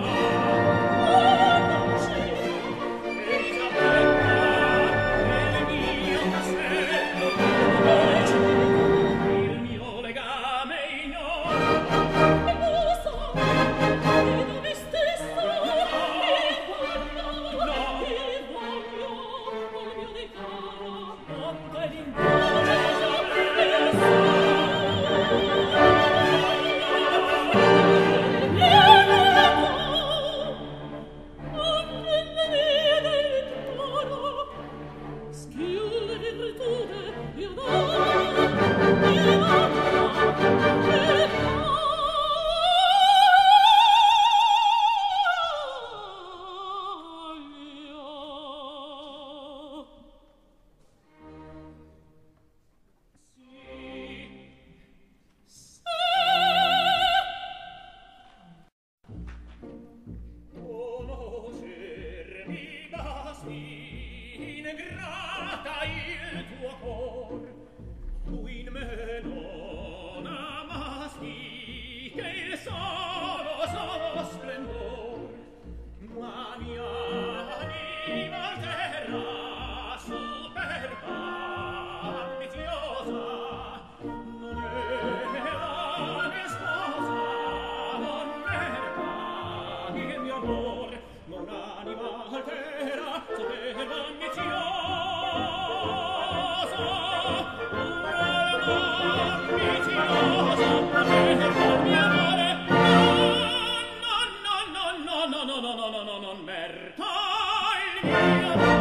No, no, no, no, no, non mertai mio.